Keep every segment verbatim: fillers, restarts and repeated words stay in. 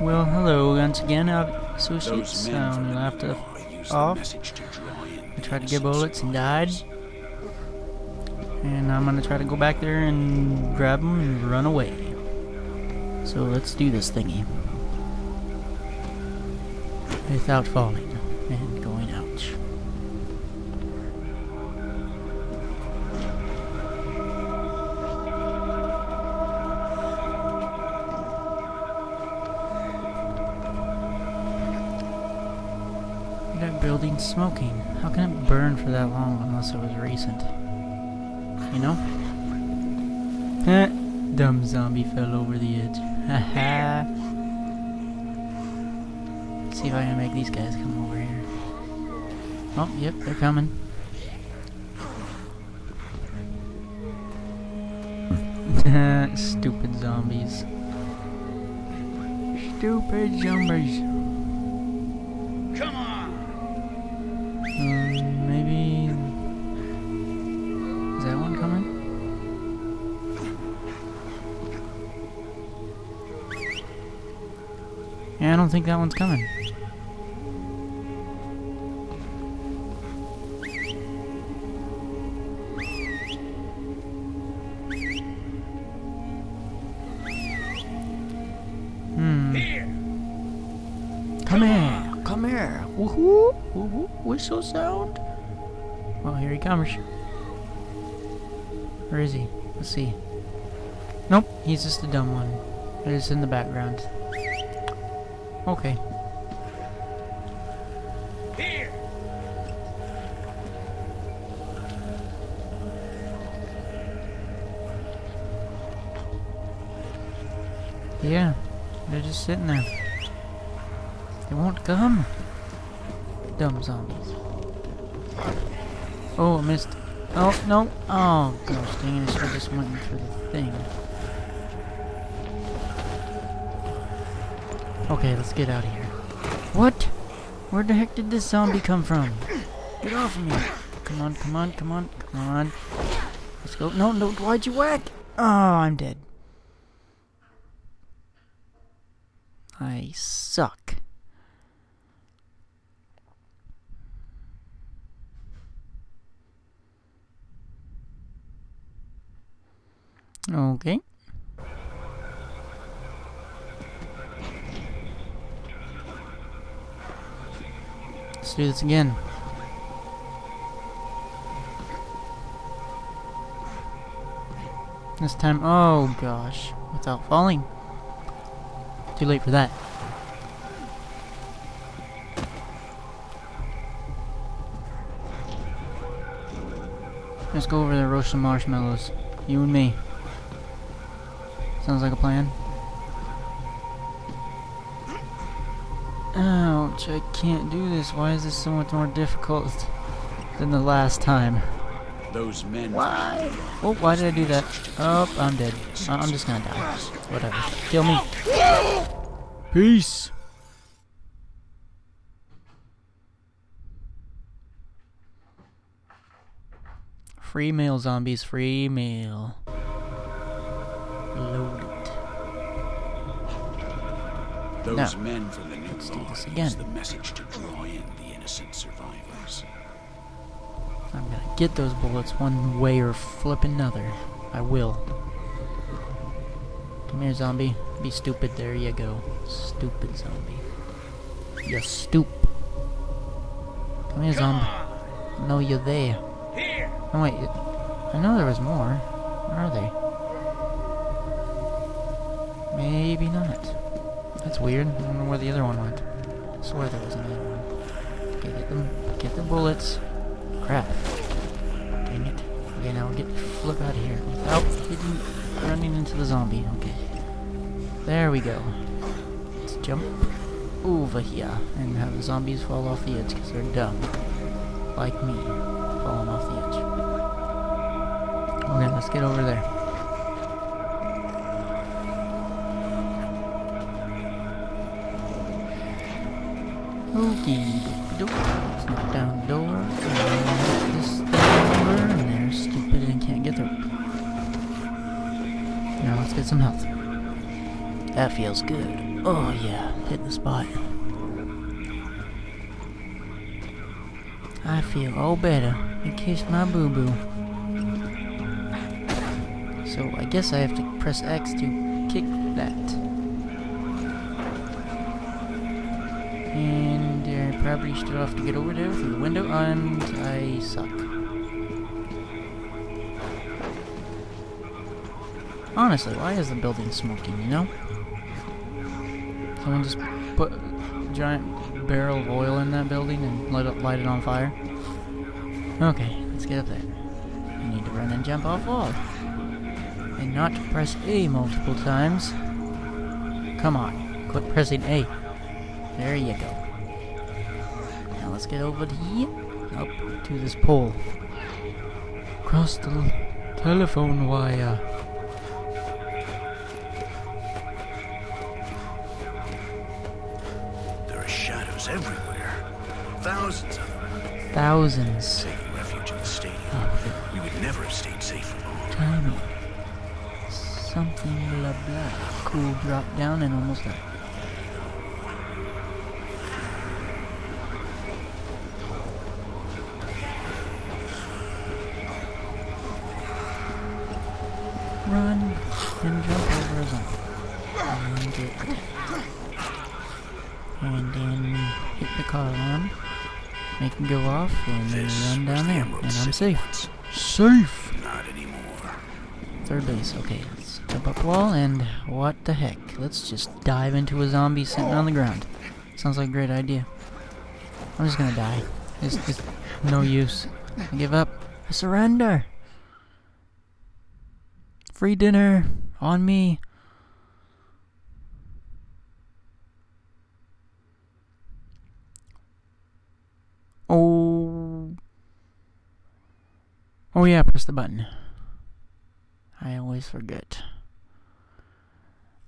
Well, hello once again. I've associate sound left off. I tried to get bullets and died. And I'm gonna try to go back there and grab them and run away. So let's do this thingy. Without falling and going out. That building's smoking. How can it burn for that long unless it was recent? You know? Eh, dumb zombie fell over the edge. Haha. Let's see if I can make these guys come over here. Oh, yep, they're coming. Stupid zombies. Stupid zombies. Come on! Um, maybe... Is that one coming? Yeah, I don't think that one's coming. Hmm. Here. Come here! Come here! Woohoo! Woohoo! Whistle sound! Well, here he comes. Where is he? Let's see. Nope, he's just a dumb one. It's in the background. Okay. Here. Yeah, they're just sitting there. They won't come. Dumb zombies. Oh, I missed. Oh, no. Oh, gosh dang it. I should have just went for the thing. Okay, let's get out of here. What? Where the heck did this zombie come from? Get off of me. Come on, come on, come on, come on. Let's go. No, no, why'd you whack? Oh, I'm dead. I suck. Okay. Let's do this again. This time, oh gosh, without falling. Too late for that. Let's go over there, roast some marshmallows. You and me. Sounds like a plan. Ouch, I can't do this. Why is this so much more difficult than the last time? Those men. Why? Oh, why did I do that? Oh, I'm dead. I I'm just gonna die. Whatever. Kill me. Peace! Free meal, zombies. Free meal. Loaded. Those now, men from the new let's do this again. The message to draw in the innocent survivors. I'm gonna get those bullets one way or flip another. I will. Come here, zombie. Be stupid. There you go. Stupid zombie. You stoop. Come here, zombie. No, you're there. Here. Oh wait. I know there was more. Where are they? Maybe not. That's weird. I don't know where the other one went. I swear there was another one. Okay, get them. Get the bullets. Crap. Dang it. Okay, now we'll get the flip out of here without getting, running into the zombie. Okay. There we go. Let's jump over here and have the zombies fall off the edge because they're dumb. Like me. Falling off the edge. Okay, let's get over there. Okey doke, let's knock down the door, and this over, and they're stupid and can't get through. Now let's get some health. That feels good. Oh yeah, hit the spot. I feel all better. I kissed my boo-boo. So I guess I have to press X to kick that. And I uh, probably still have to get over there through the window, and I suck. Honestly, why is the building smoking, you know? Someone just put a giant barrel of oil in that building and light it, light it on fire. Okay, let's get up there. I need to run and jump off wall. And not press A multiple times. Come on, quit pressing A. There you go. Now let's get over here, up to this pole. Cross the telephone wire. Everywhere. Thousands of them. Thousands. Taking refuge in the stadium. Oh, we would never have stayed safe for long. Timing. Something blah blah. Cool drop down and almost up. Run and jump over a zone. And then hit the car alarm, make it go off, and then run down there, and I'm safe. Safe! Not anymore. Third base, okay, let's jump up wall, and what the heck, let's just dive into a zombie sitting on the ground. Sounds like a great idea. I'm just gonna die. It's just no use. I give up. I surrender! Free dinner! On me! Oh. Oh yeah, press the button. I always forget.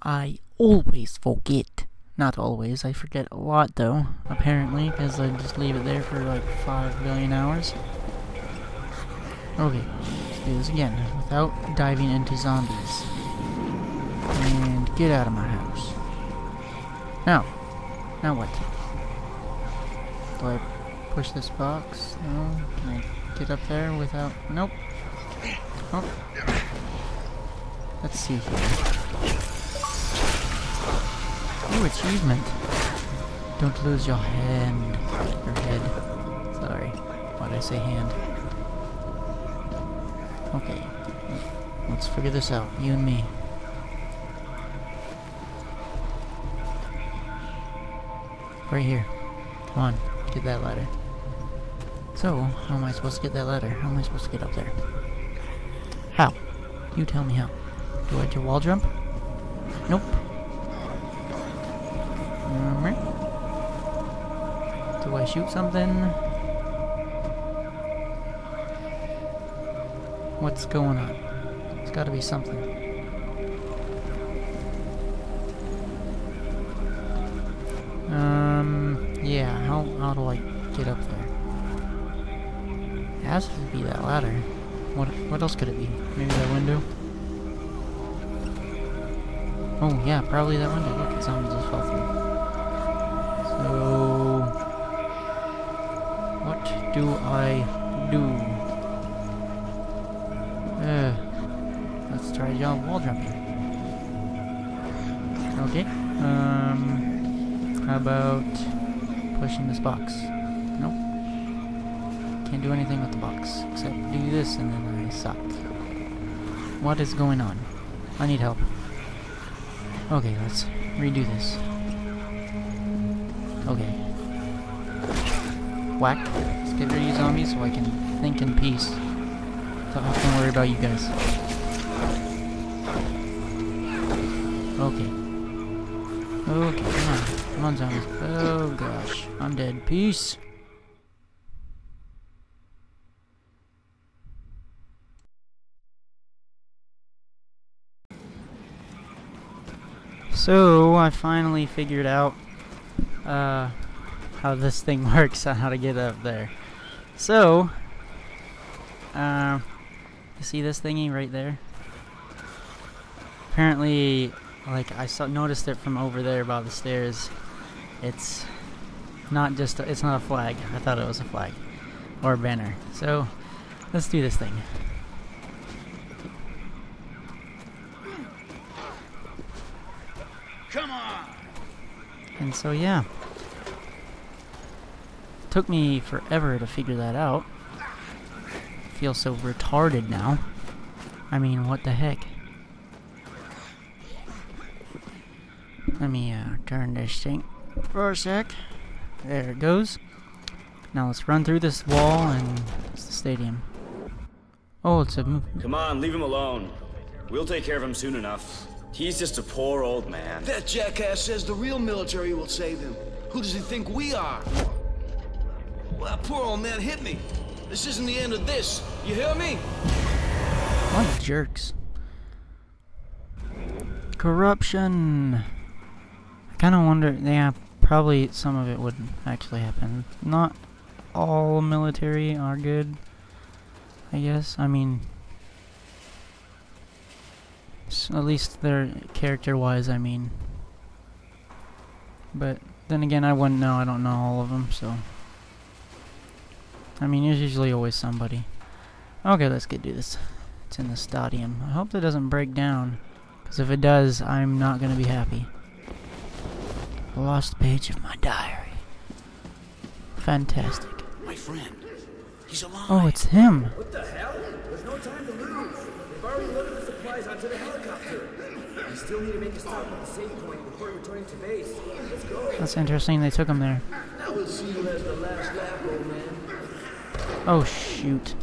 I always forget. Not always, I forget a lot though, apparently, because I just leave it there for like five billion hours. Okay, let's do this again, without diving into zombies. And get out of my house. Now. Now what? Do I push this box? No. Can I get up there without... Nope. Oh. Let's see here. Ooh, achievement. Don't lose your hand. Your head. Sorry. Why'd I say hand? Okay. Let's figure this out. You and me. Right here. Come on. Get that ladder. So, how am I supposed to get that ladder? How am I supposed to get up there? How? You tell me how. Do I do wall jump? Nope. Alright. Do I shoot something? What's going on? There's gotta be something. Um, yeah, how, how do I get up there? It has to be that ladder. What what else could it be? Maybe that window? Oh yeah, probably that window. Look, it sounds just fell through. So... what do I do? Uh, let's try wall jumping. Okay, um... how about... pushing this box. Nope. Can't do anything with the box. Except do this and then I suck. What is going on? I need help. Okay, let's redo this. Okay. Whack. Let's get rid of you zombies so I can think in peace. So I don't have to worry about you guys. Okay. Okay, come on. Come on, zombies. Oh, gosh. I'm dead. Peace! So, I finally figured out uh, how this thing works and how to get up there. So, uh, you see this thingy right there? Apparently, like I saw, noticed it from over there by the stairs. It's not just a, it's not a flag. I thought it was a flag or a banner. So let's do this thing. Come on. And so yeah, took me forever to figure that out. I feel so retarded now. I mean, what the heck? Let me uh, turn this thing for a sec. There it goes. Now let's run through this wall and it's the stadium. Oh, it's a move. Come on, leave him alone. We'll take care of him soon enough. He's just a poor old man. That jackass says the real military will save him. Who does he think we are? Well, that poor old man hit me. This isn't the end of this. You hear me? What jerks. Corruption. I kind of wonder, yeah, probably some of it wouldn't actually happen. Not all military are good, I guess. I mean, so at least they're character-wise, I mean. But then again, I wouldn't know. I don't know all of them, so. I mean, there's usually always somebody. Okay, let's get to this. It's in the stadium. I hope that doesn't break down, because if it does, I'm not going to be happy. A lost page of my diary. Fantastic. My friend, he's alive. Oh, it's him. What the hell? There's no time to lose. They've already loaded the supplies onto the helicopter. We still need to make a stop at the save point before returning to base. Let's go. That's interesting. They took him there. Now we'll see who has the last lap, old man. Oh shoot.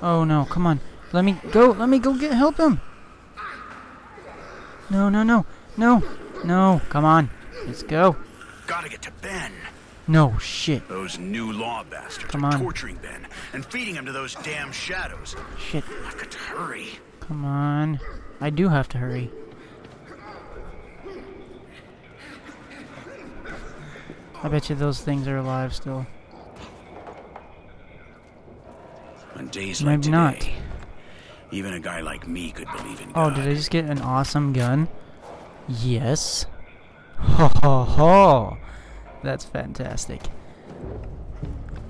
Oh no, come on. Let me go, let me go get help him. No, no, no. No. No, come on. Let's go. Gotta get to Ben. No shit. Those new law bastards come on. Are torturing Ben and feeding him to those damn shadows. Shit. I've got to hurry. Come on. I do have to hurry. I bet you those things are alive still. On days like maybe today, not. Even a guy like me could believe in God. Oh, did I just get an awesome gun? Yes. Ho ho ho! That's fantastic.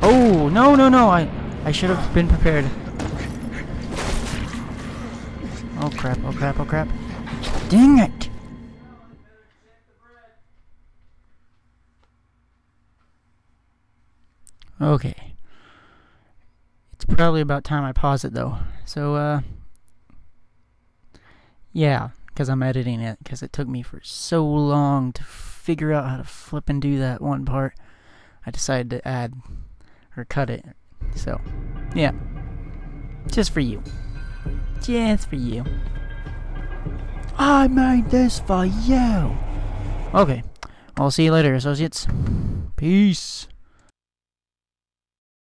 Oh no no no! I I should have been prepared. Oh crap! Oh crap! Oh crap! Dang it! Okay. It's probably about time I pause it though. So, uh, yeah, because I'm editing it, because it took me for so long to figure out how to flip and do that one part. I decided to add or cut it. So, yeah, just for you, just for you. I made this for you. Okay, I'll see you later, associates. Peace.